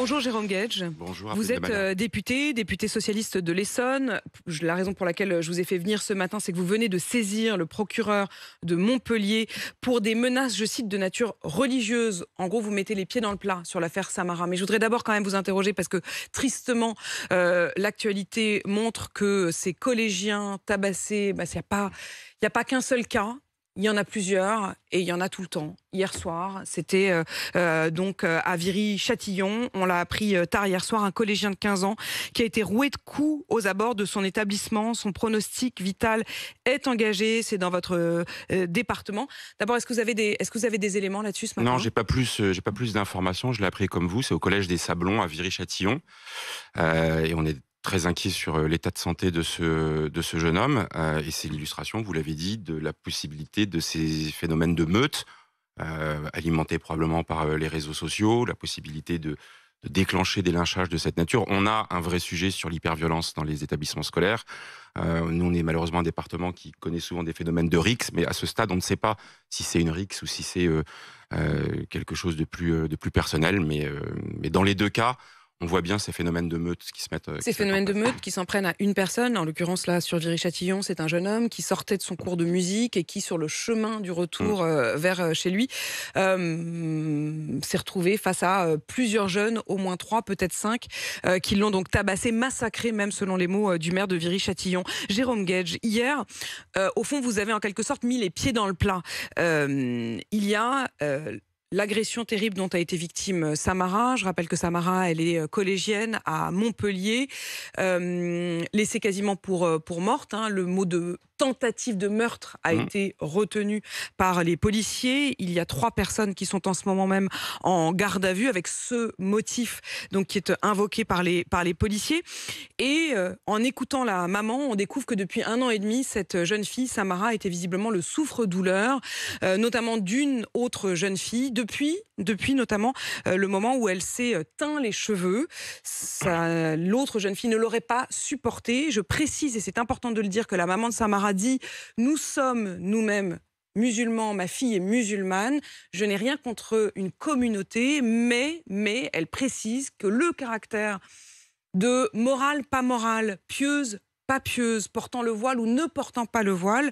Bonjour Jérôme Guedj. Bonjour. Vous êtes député socialiste de l'Essonne. La raison pour laquelle je vous ai fait venir ce matin, c'est que vous venez de saisir le procureur de Montpellier pour des menaces, je cite, de nature religieuse. En gros, vous mettez les pieds dans le plat sur l'affaire Samara. Mais je voudrais d'abord quand même vous interroger parce que, tristement, l'actualité montre que ces collégiens tabassés, il n'y a pas qu'un seul cas. Il y en a plusieurs et il y en a tout le temps. Hier soir, c'était à Viry-Châtillon. On l'a appris tard hier soir, un collégien de 15 ans qui a été roué de coups aux abords de son établissement. Son pronostic vital est engagé. C'est dans votre département. D'abord, est-ce que vous avez des éléments là-dessus ce matin ? Non, j'ai pas plus d'informations. Je l'ai appris comme vous. C'est au collège des Sablons à Viry-Châtillon et on est très inquiet sur l'état de santé de ce jeune homme. Et c'est l'illustration, vous l'avez dit, de la possibilité de ces phénomènes de meute, alimentés probablement par les réseaux sociaux, la possibilité de déclencher des lynchages de cette nature. On a un vrai sujet sur l'hyperviolence dans les établissements scolaires. Nous, on est malheureusement un département qui connaît souvent des phénomènes de rixe, mais à ce stade, on ne sait pas si c'est une rixe ou si c'est quelque chose de plus personnel. Mais dans les deux cas, on voit bien ces phénomènes de meute qui se mettent... Ces phénomènes de meute qui s'en prennent à une personne. En l'occurrence, là, sur Viry-Châtillon, c'est un jeune homme qui sortait de son cours de musique et qui, sur le chemin du retour vers chez lui, s'est retrouvé face à plusieurs jeunes, au moins 3, peut-être 5, qui l'ont donc tabassé, massacré, même selon les mots du maire de Viry-Châtillon. Jérôme Guedj, hier, au fond, vous avez en quelque sorte mis les pieds dans le plat. Il y a... l'agression terrible dont a été victime Samara. Je rappelle que Samara, elle est collégienne à Montpellier, laissée quasiment pour morte. Hein. Le mot de tentative de meurtre a été retenu par les policiers. Il y a 3 personnes qui sont en ce moment même en garde à vue avec ce motif donc, qui est invoqué par les policiers. Et en écoutant la maman, on découvre que depuis 1 an et demi, cette jeune fille, Samara, était visiblement le souffre-douleur, notamment d'une autre jeune fille, depuis notamment le moment où elle s'est teint les cheveux. L'autre jeune fille ne l'aurait pas supporté. Je précise, et c'est important de le dire, que la maman de Samara dit « Nous sommes nous-mêmes musulmans, ma fille est musulmane, je n'ai rien contre une communauté, mais elle précise que le caractère de morale, pas morale, pieuse, pas pieuse, portant le voile ou ne portant pas le voile,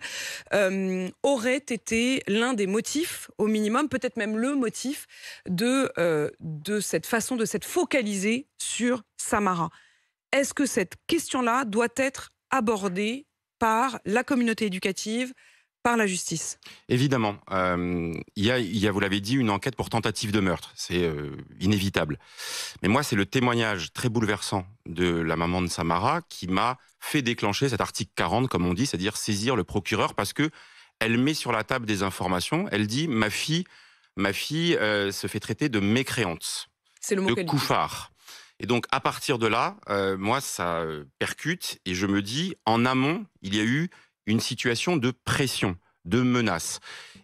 aurait été l'un des motifs, au minimum, peut-être même le motif, de cette façon de s'être focalisée sur Samara. Est-ce que cette question-là doit être abordée par la communauté éducative, par la justice ? Évidemment. Il y a, vous l'avez dit, une enquête pour tentative de meurtre. C'est inévitable. Mais moi, c'est le témoignage très bouleversant de la maman de Samara qui m'a fait déclencher cet article 40, comme on dit, c'est-à-dire saisir le procureur, parce qu'elle met sur la table des informations. Elle dit « ma fille se fait traiter de mécréante, de couffard ». Et donc, à partir de là, moi, ça percute et je me dis, en amont, il y a eu une situation de pression, de menace.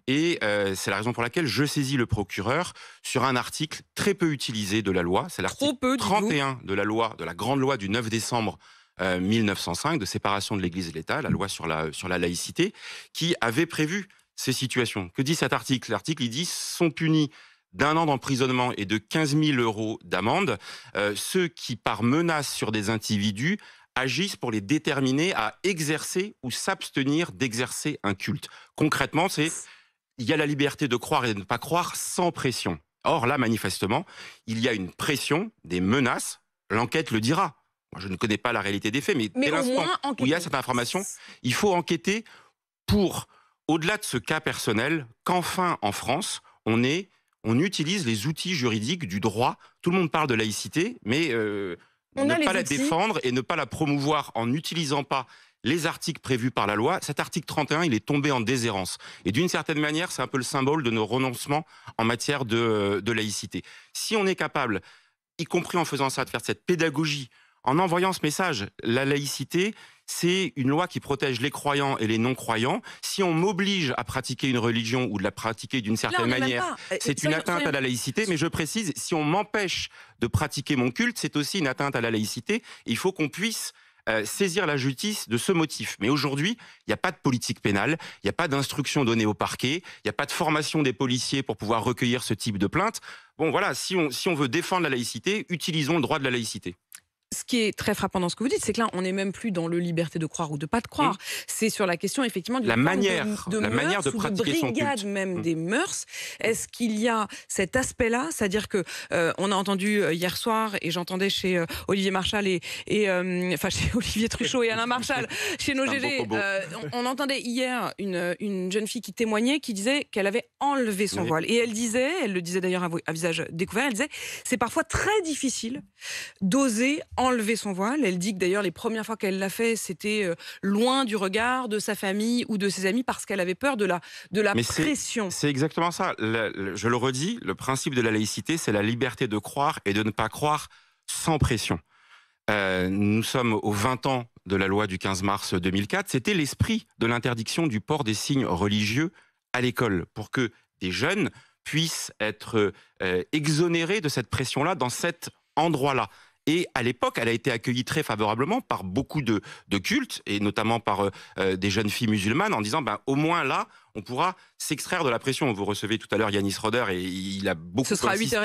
Et c'est la raison pour laquelle je saisis le procureur sur un article très peu utilisé de la loi. C'est l'article 31 de la loi, de la grande loi du 9 décembre 1905, de séparation de l'Église et de l'État, la loi sur la laïcité, qui avait prévu ces situations. Que dit cet article ? L'article, il dit, sont punis d'1 an d'emprisonnement et de 15 000 € d'amende, ceux qui, par menace sur des individus, agissent pour les déterminer à exercer ou s'abstenir d'exercer un culte. Concrètement, c'est il y a la liberté de croire et de ne pas croire sans pression. Or, là, manifestement, il y a une pression, des menaces, l'enquête le dira. Moi, je ne connais pas la réalité des faits, mais dès l'instant où il y a cette information, il faut enquêter pour, au-delà de ce cas personnel, qu'enfin, en France, on utilise les outils juridiques du droit. Tout le monde parle de laïcité, mais ne pas la défendre et ne pas la promouvoir en n'utilisant pas les articles prévus par la loi. Cet article 31, il est tombé en déshérence. Et d'une certaine manière, c'est un peu le symbole de nos renoncements en matière de laïcité. Si on est capable, y compris en faisant ça, de faire cette pédagogie, en envoyant ce message, la laïcité, c'est une loi qui protège les croyants et les non-croyants. Si on m'oblige à pratiquer une religion ou de la pratiquer d'une certaine manière, c'est une atteinte à la laïcité. Mais je précise, si on m'empêche de pratiquer mon culte, c'est aussi une atteinte à la laïcité. Il faut qu'on puisse saisir la justice de ce motif. Mais aujourd'hui, il n'y a pas de politique pénale, il n'y a pas d'instruction donnée au parquet, il n'y a pas de formation des policiers pour pouvoir recueillir ce type de plainte. Bon, voilà, si on veut défendre la laïcité, utilisons le droit de la laïcité. Ce qui est très frappant dans ce que vous dites, c'est que là, on n'est même plus dans le liberté de croire ou de pas de croire. Mmh. C'est sur la question, effectivement, de la manière de pratiquer son culte. La brigade même des mœurs. Est-ce qu'il y a cet aspect-là, c'est-à-dire que on a entendu hier soir, et j'entendais chez Olivier Marchal chez Olivier Truchot et Alain Marchal, chez nos GG, on entendait hier une jeune fille qui témoignait, qui disait qu'elle avait enlevé son voile. Et elle disait, elle le disait d'ailleurs à visage découvert, elle disait, c'est parfois très difficile d'oser enlever son voile. Elle dit que d'ailleurs les premières fois qu'elle l'a fait, c'était loin du regard de sa famille ou de ses amis parce qu'elle avait peur de la pression. C'est exactement ça. Je le redis, le principe de la laïcité, c'est la liberté de croire et de ne pas croire sans pression. Nous sommes aux 20 ans de la loi du 15 mars 2004. C'était l'esprit de l'interdiction du port des signes religieux à l'école pour que des jeunes puissent être exonérés de cette pression-là dans cet endroit-là. Et à l'époque, elle a été accueillie très favorablement par beaucoup de cultes, et notamment par des jeunes filles musulmanes, en disant ben, au moins là, on pourra s'extraire de la pression. Vous recevez tout à l'heure Yanis Roder, et il a beaucoup insisté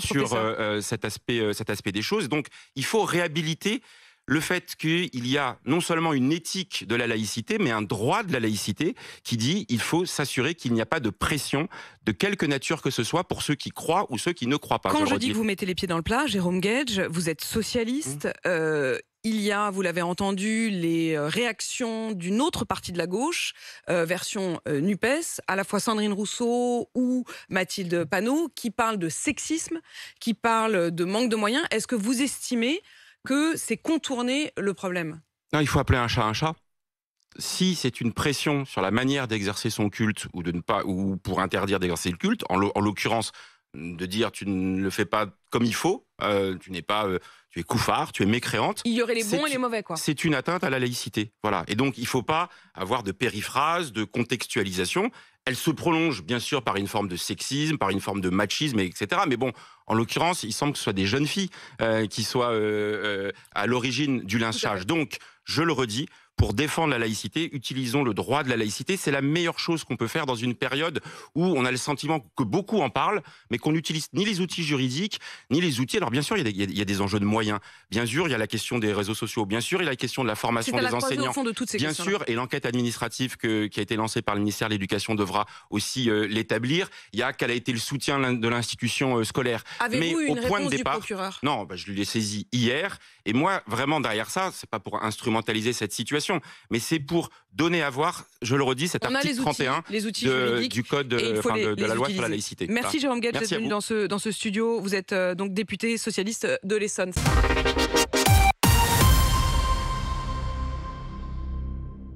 sur cet aspect des choses. Donc, il faut réhabiliter le fait qu'il y a non seulement une éthique de la laïcité, mais un droit de la laïcité qui dit qu'il faut s'assurer qu'il n'y a pas de pression de quelque nature que ce soit pour ceux qui croient ou ceux qui ne croient pas. Quand je dis que vous mettez les pieds dans le plat, Jérôme Guedj, vous êtes socialiste. Il y a, vous l'avez entendu, les réactions d'une autre partie de la gauche, version NUPES, à la fois Sandrine Rousseau ou Mathilde Panot, qui parlent de sexisme, qui parlent de manque de moyens. Est-ce que vous estimez que c'est contourner le problème? Non, il faut appeler un chat un chat. Si c'est une pression sur la manière d'exercer son culte ou de ne pas, ou pour interdire d'exercer le culte, en l'occurrence de dire tu ne le fais pas comme il faut, tu es koufar, tu es mécréante. Il y aurait les bons et les mauvais, quoi. C'est une atteinte à la laïcité, voilà. Et donc il ne faut pas avoir de périphrases, de contextualisation. Elle se prolonge, bien sûr, par une forme de sexisme, par une forme de machisme, etc. Mais bon, en l'occurrence, il semble que ce soit des jeunes filles qui soient à l'origine du lynchage. Donc, je le redis, pour défendre la laïcité, utilisons le droit de la laïcité. C'est la meilleure chose qu'on peut faire dans une période où on a le sentiment que beaucoup en parlent, mais qu'on n'utilise ni les outils juridiques, ni les outils... Alors, bien sûr, il y a des enjeux de moyens. Bien sûr, il y a la question des réseaux sociaux. Bien sûr, il y a la question de la formation des enseignants. Bien sûr, et l'enquête administrative qui a été lancée par le ministère de l'Éducation devra aussi l'établir. Il y a quel a été le soutien de l'institution scolaire. Avez-vous eu une réponse du procureur ? Non, bah, je l'ai saisi hier. Et moi, vraiment, derrière ça, c'est pas pour instrumentaliser cette situation, mais c'est pour donner à voir, je le redis, cet article 31 du code de la loi sur la laïcité. Merci Jérôme Guedj d'être venu dans ce studio. Vous êtes donc député socialiste de l'Essonne.